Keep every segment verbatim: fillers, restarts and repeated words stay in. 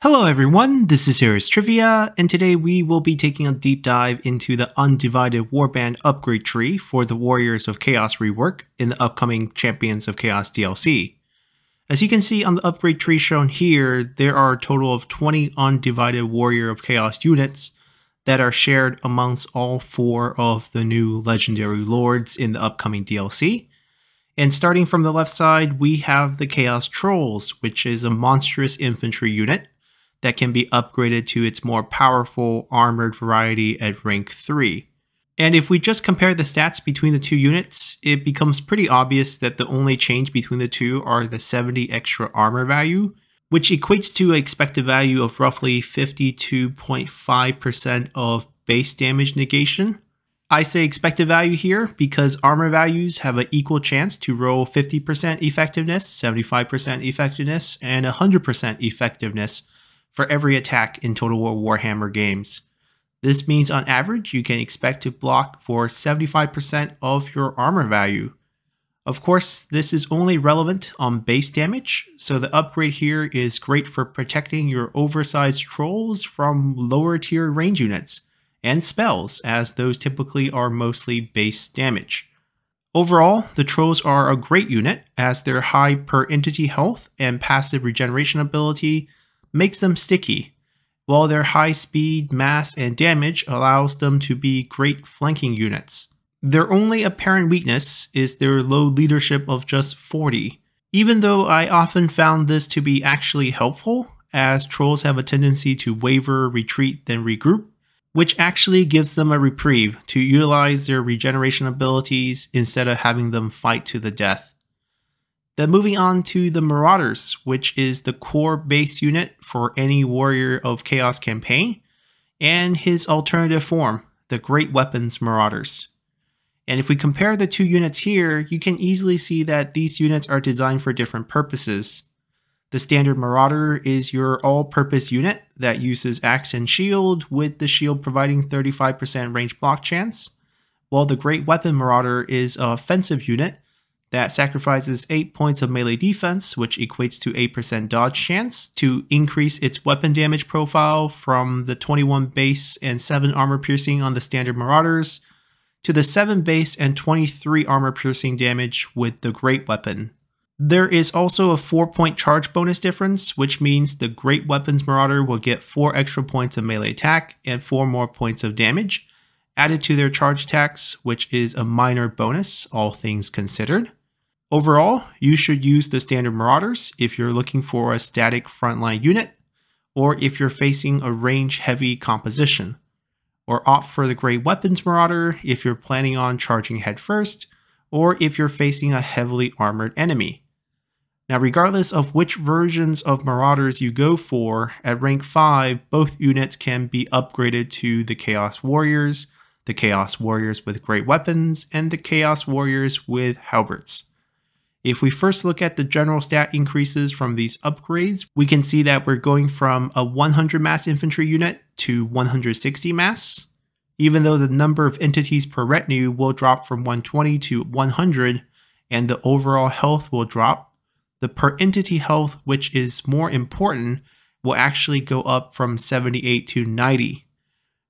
Hello everyone, this is Serious Trivia, and today we will be taking a deep dive into the Undivided Warband upgrade tree for the Warriors of Chaos rework in the upcoming Champions of Chaos D L C. As you can see on the upgrade tree shown here, there are a total of twenty Undivided Warrior of Chaos units that are shared amongst all four of the new Legendary Lords in the upcoming D L C. And starting from the left side, we have the Chaos Trolls, which is a monstrous infantry unit that can be upgraded to its more powerful armored variety at rank three. And if we just compare the stats between the two units, it becomes pretty obvious that the only change between the two are the seventy extra armor value, which equates to an expected value of roughly fifty-two point five percent of base damage negation. I say expected value here because armor values have an equal chance to roll fifty percent effectiveness, seventy-five percent effectiveness, and one hundred percent effectiveness for every attack in Total War Warhammer games. This means on average you can expect to block for seventy-five percent of your armor value. Of course, this is only relevant on base damage, so the upgrade here is great for protecting your oversized trolls from lower tier range units and spells, as those typically are mostly base damage. Overall, the trolls are a great unit, as their high per entity health and passive regeneration ability makes them sticky, while their high speed, mass, and damage allows them to be great flanking units. Their only apparent weakness is their low leadership of just forty, even though I often found this to be actually helpful, as trolls have a tendency to waver, retreat, then regroup, which actually gives them a reprieve to utilize their regeneration abilities instead of having them fight to the death. Then moving on to the Marauders, which is the core base unit for any Warrior of Chaos campaign, and his alternative form, the Great Weapons Marauders. And if we compare the two units here, you can easily see that these units are designed for different purposes. The standard Marauder is your all-purpose unit that uses axe and shield, with the shield providing thirty-five percent range block chance, while the Great Weapon Marauder is an offensive unit that sacrifices eight points of melee defense, which equates to eight percent dodge chance, to increase its weapon damage profile from the twenty-one base and seven armor piercing on the standard Marauders to the seven base and twenty-three armor piercing damage with the Great Weapon. There is also a four point charge bonus difference, which means the Great Weapons Marauder will get four extra points of melee attack and four more points of damage added to their charge attacks, which is a minor bonus, all things considered. Overall, you should use the standard Marauders if you're looking for a static frontline unit, or if you're facing a range-heavy composition, or opt for the Great Weapons Marauder if you're planning on charging headfirst, or if you're facing a heavily armored enemy. Now, regardless of which versions of Marauders you go for, at rank five, both units can be upgraded to the Chaos Warriors, the Chaos Warriors with Great Weapons, and the Chaos Warriors with Halberds. If we first look at the general stat increases from these upgrades, we can see that we're going from a one hundred mass infantry unit to one hundred sixty mass, even though the number of entities per retinue will drop from one hundred twenty to one hundred, and the overall health will drop. The per entity health, which is more important, will actually go up from seventy-eight to ninety.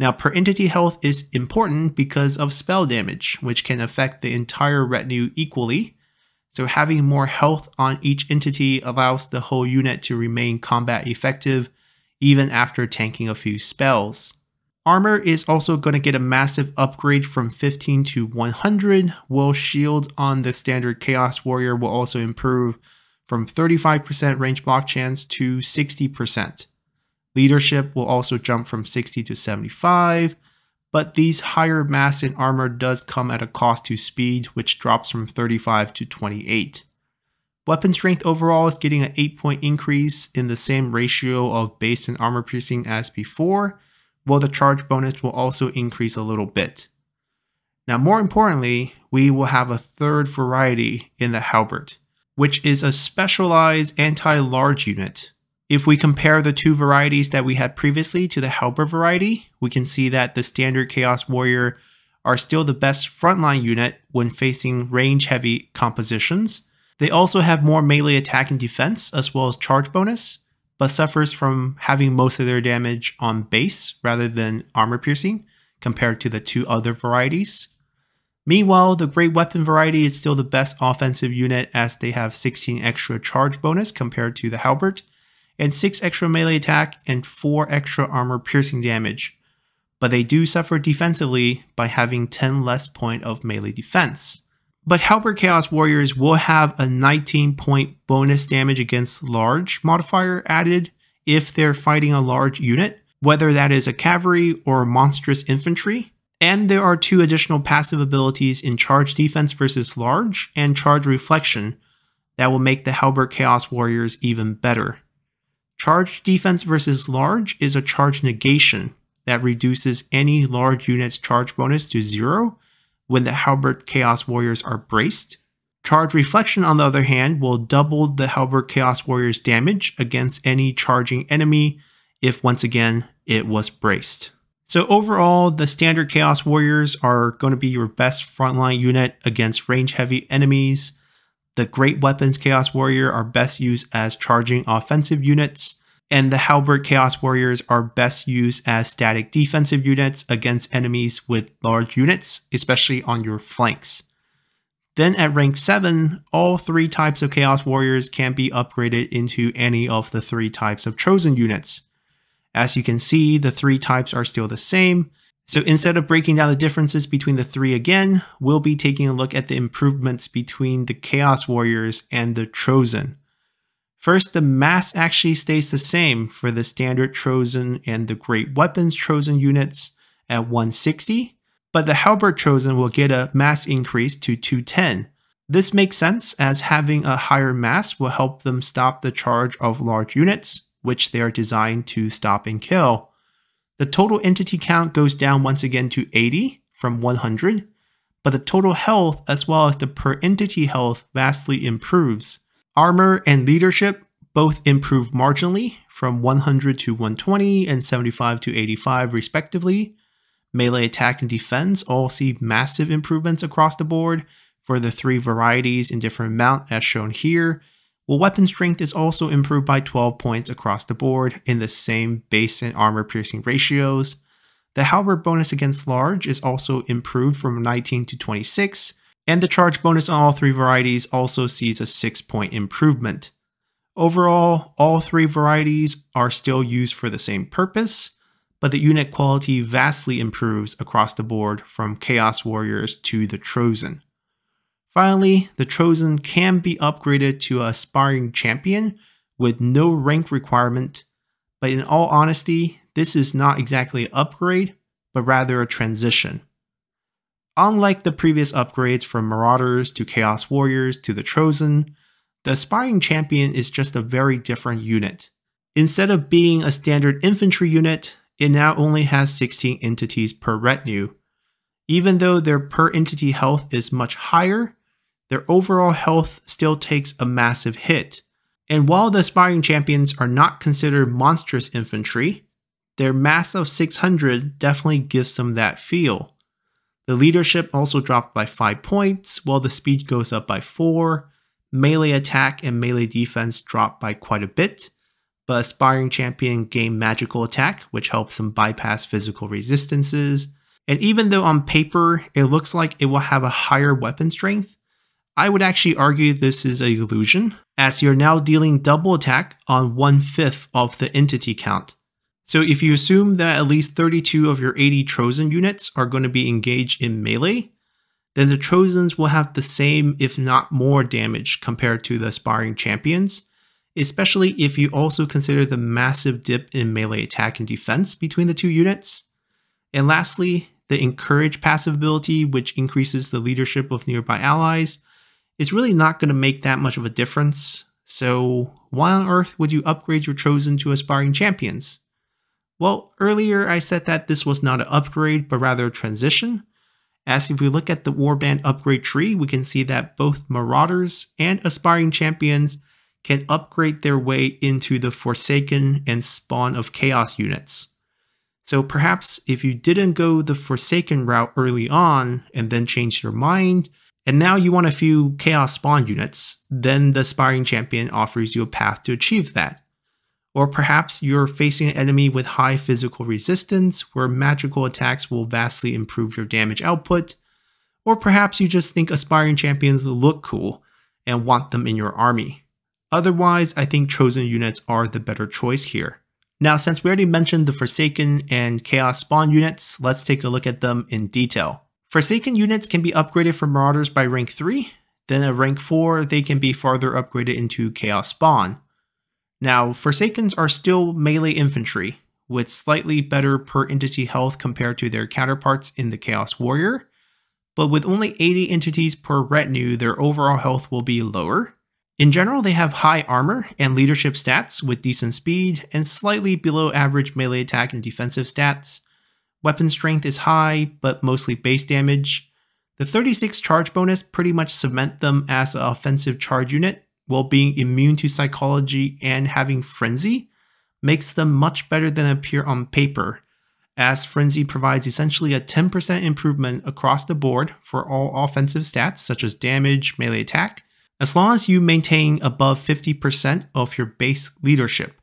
Now, per entity health is important because of spell damage, which can affect the entire retinue equally. So having more health on each entity allows the whole unit to remain combat effective even after tanking a few spells. Armor is also going to get a massive upgrade from fifteen to one hundred, while shield on the standard Chaos Warrior will also improve from thirty-five percent range block chance to sixty percent. Leadership will also jump from sixty to seventy-five. But these higher mass and armor does come at a cost to speed, which drops from thirty-five to twenty-eight. Weapon strength overall is getting an eight point increase in the same ratio of base and armor piercing as before, while the charge bonus will also increase a little bit. Now, more importantly, we will have a third variety in the Halberd, which is a specialized anti-large unit. If we compare the two varieties that we had previously to the Halberd variety, we can see that the standard Chaos Warrior are still the best frontline unit when facing range-heavy compositions. They also have more melee attack and defense as well as charge bonus, but suffers from having most of their damage on base rather than armor piercing compared to the two other varieties. Meanwhile, the Great Weapon variety is still the best offensive unit as they have sixteen extra charge bonus compared to the Halberd, and six extra melee attack and four extra armor piercing damage, but they do suffer defensively by having ten less point of melee defense. But Halberd Chaos Warriors will have a nineteen point bonus damage against large modifier added if they're fighting a large unit, whether that is a cavalry or monstrous infantry. And there are two additional passive abilities in charge defense versus large and charge reflection that will make the Halberd Chaos Warriors even better. Charge defense versus large is a charge negation that reduces any large unit's charge bonus to zero when the Halberd Chaos Warriors are braced. Charge reflection, on the other hand, will double the Halberd Chaos Warriors' damage against any charging enemy if, once again, it was braced. So overall, the standard Chaos Warriors are going to be your best frontline unit against range-heavy enemies. The Great Weapons Chaos Warrior are best used as charging offensive units, and the Halberd Chaos Warriors are best used as static defensive units against enemies with large units, especially on your flanks. Then at rank seven, all three types of Chaos Warriors can be upgraded into any of the three types of chosen units. As you can see, the three types are still the same, so instead of breaking down the differences between the three again, we'll be taking a look at the improvements between the Chaos Warriors and the Chosen. First, the mass actually stays the same for the standard Chosen and the Great Weapons Chosen units at one sixty, but the Halberd Chosen will get a mass increase to two ten. This makes sense as having a higher mass will help them stop the charge of large units, which they are designed to stop and kill. The total entity count goes down once again to eighty from one hundred, but the total health as well as the per entity health vastly improves. Armor and leadership both improve marginally from one hundred to one twenty and seventy-five to eighty-five respectively. Melee attack and defense all see massive improvements across the board for the three varieties in different amount as shown here. Well, weapon strength is also improved by twelve points across the board in the same base and armor piercing ratios. The Halberd bonus against large is also improved from nineteen to twenty-six. And the charge bonus on all three varieties also sees a six point improvement. Overall, all three varieties are still used for the same purpose, but the unit quality vastly improves across the board from Chaos Warriors to the Chosen. Finally, the Chosen can be upgraded to an Aspiring Champion with no rank requirement, but in all honesty, this is not exactly an upgrade, but rather a transition. Unlike the previous upgrades from Marauders to Chaos Warriors to the Chosen, the Aspiring Champion is just a very different unit. Instead of being a standard infantry unit, it now only has sixteen entities per retinue. Even though their per entity health is much higher, their overall health still takes a massive hit. And while the Aspiring Champions are not considered monstrous infantry, their mass of six hundred definitely gives them that feel. The leadership also dropped by five points, while the speed goes up by four. Melee attack and melee defense drop by quite a bit, but Aspiring Champion gained magical attack, which helps them bypass physical resistances. And even though on paper it looks like it will have a higher weapon strength, I would actually argue this is an illusion, as you're now dealing double attack on one fifth of the entity count. So if you assume that at least thirty-two of your eighty Chosen units are going to be engaged in melee, then the Chosens will have the same if not more damage compared to the Aspiring Champions, especially if you also consider the massive dip in melee attack and defense between the two units. And lastly, the Encourage passive ability, which increases the leadership of nearby allies, is really not going to make that much of a difference, so why on earth would you upgrade your Chosen to Aspiring Champions? Well, earlier I said that this was not an upgrade, but rather a transition, as if we look at the Warband upgrade tree, we can see that both Marauders and Aspiring Champions can upgrade their way into the Forsaken and Spawn of Chaos units. So perhaps if you didn't go the Forsaken route early on and then changed your mind, and now you want a few Chaos Spawn units, then the Aspiring Champion offers you a path to achieve that. Or perhaps you're facing an enemy with high physical resistance, where magical attacks will vastly improve your damage output. Or perhaps you just think aspiring champions look cool and want them in your army. Otherwise, I think chosen units are the better choice here. Now, since we already mentioned the Forsaken and Chaos Spawn units, let's take a look at them in detail. Forsaken units can be upgraded from Marauders by rank three, then at rank four they can be farther upgraded into Chaos Spawn. Now, Forsakens are still melee infantry, with slightly better per entity health compared to their counterparts in the Chaos Warrior, but with only eighty entities per retinue, their overall health will be lower. In general, they have high armor and leadership stats with decent speed and slightly below average melee attack and defensive stats. Weapon strength is high, but mostly base damage. The thirty-six charge bonus pretty much cement them as an offensive charge unit, while being immune to psychology and having frenzy makes them much better than appear on paper, as frenzy provides essentially a ten percent improvement across the board for all offensive stats such as damage, melee attack, as long as you maintain above fifty percent of your base leadership,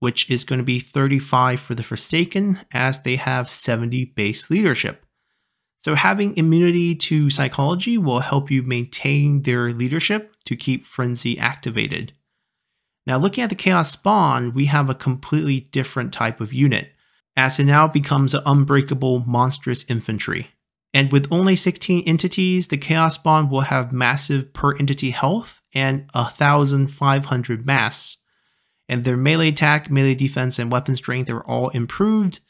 which is going to be thirty-five for the Forsaken, as they have seventy base leadership. So having immunity to psychology will help you maintain their leadership to keep frenzy activated. Now, looking at the Chaos Spawn, we have a completely different type of unit, as it now becomes an unbreakable, monstrous infantry. And with only sixteen entities, the Chaos Spawn will have massive per entity health and one thousand five hundred mass. And their melee attack, melee defense, and weapon strength are all improved,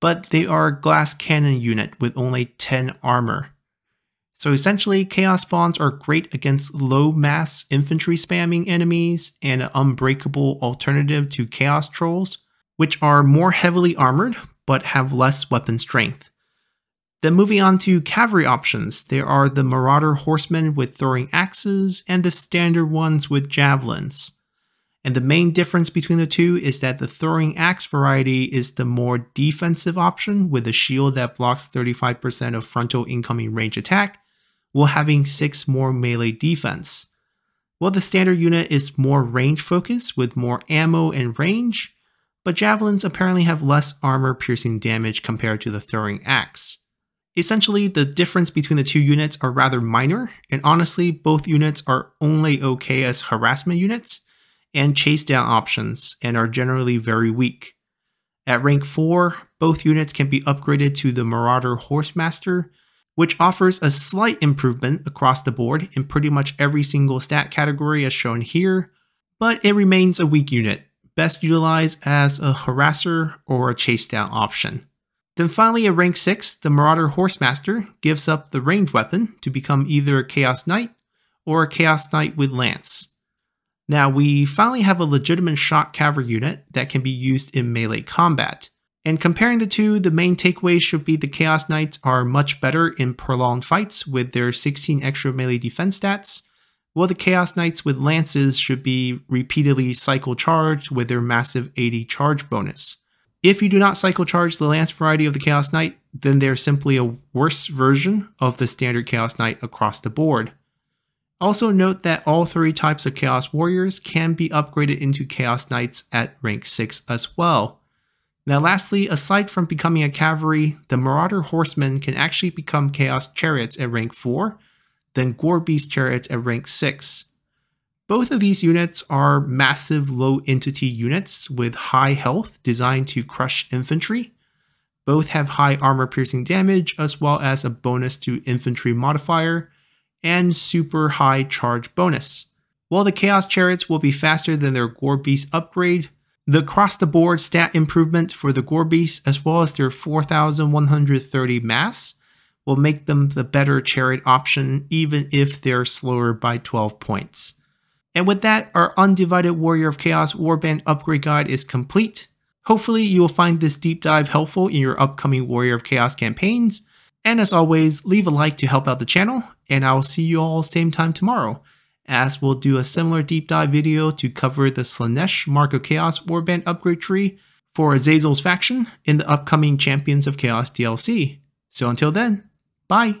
but they are a glass cannon unit with only ten armor. So essentially, Chaos Spawns are great against low mass infantry spamming enemies and an unbreakable alternative to Chaos Trolls, which are more heavily armored but have less weapon strength. Then moving on to cavalry options, there are the Marauder Horsemen with throwing axes and the standard ones with javelins. And the main difference between the two is that the throwing axe variety is the more defensive option, with a shield that blocks thirty-five percent of frontal incoming range attack, while having six more melee defense. While the standard unit is more range focused with more ammo and range, but javelins apparently have less armor piercing damage compared to the throwing axe. Essentially, the difference between the two units are rather minor, and honestly, both units are only okay as harassment units and chase down options, and are generally very weak. At rank four, both units can be upgraded to the Marauder Horsemaster, which offers a slight improvement across the board in pretty much every single stat category as shown here, but it remains a weak unit, best utilized as a harasser or a chase down option. Then finally, at rank six, the Marauder Horsemaster gives up the ranged weapon to become either a Chaos Knight or a Chaos Knight with lance. Now, we finally have a legitimate shock cavalry unit that can be used in melee combat. And comparing the two, the main takeaway should be the Chaos Knights are much better in prolonged fights with their sixteen extra melee defense stats, while the Chaos Knights with lances should be repeatedly cycle charged with their massive eighty charge bonus. If you do not cycle charge the lance variety of the Chaos Knight, then they're simply a worse version of the standard Chaos Knight across the board. Also note that all three types of Chaos Warriors can be upgraded into Chaos Knights at rank six as well. Now lastly, aside from becoming a cavalry, the Marauder Horsemen can actually become Chaos Chariots at rank four, then Gore Beast Chariots at rank six. Both of these units are massive low entity units with high health designed to crush infantry. Both have high armor piercing damage as well as a bonus to infantry modifier and super high charge bonus. While the Chaos Chariots will be faster than their Gore Beast upgrade, the across the board stat improvement for the Gore Beast as well as their four thousand one hundred thirty mass will make them the better chariot option even if they're slower by twelve points. And with that, our Undivided Warrior of Chaos Warband upgrade guide is complete. Hopefully you will find this deep dive helpful in your upcoming Warrior of Chaos campaigns. And as always, leave a like to help out the channel, and I'll see you all same time tomorrow, as we'll do a similar deep dive video to cover the Slaanesh Mark of Chaos Warband upgrade tree for Azazel's faction in the upcoming Champions of Chaos D L C. So until then, bye!